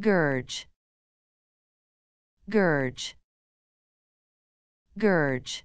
Gurge. Gurge. Gurge.